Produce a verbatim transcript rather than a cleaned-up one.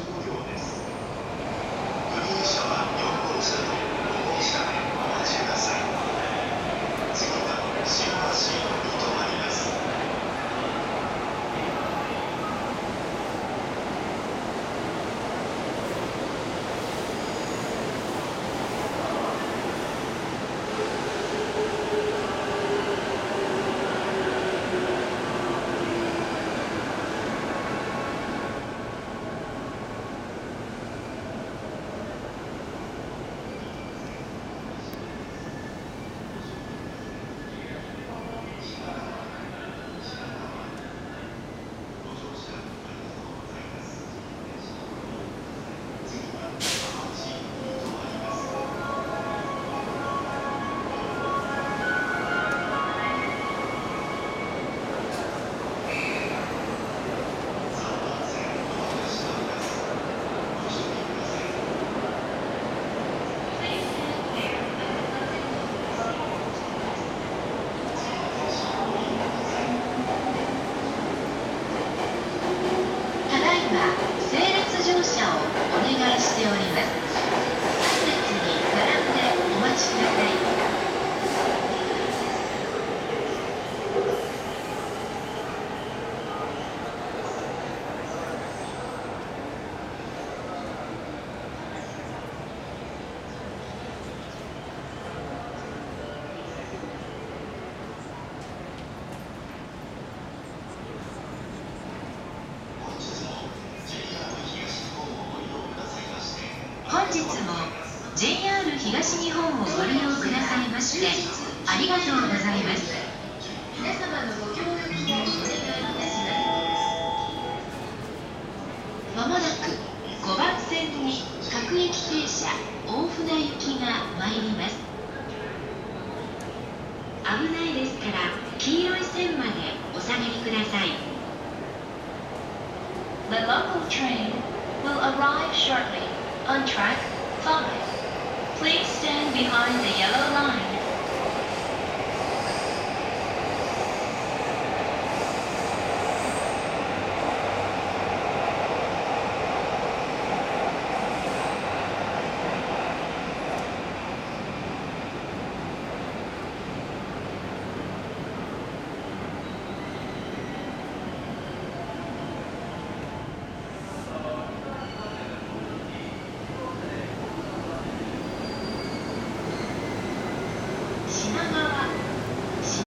じゅうごびょうです。グリーン車はよんごうしゃとご号車でお待ちください。次は新橋に停まります。東日本をご利用くださいましてありがとうございます。皆様のご協力をお願いいたします。まもなくごばん線に各駅停車大船行きが参ります。危ないですから黄色い線までお下がりください。The local train will arrive shortly on track five.Please stand behind the yellow line.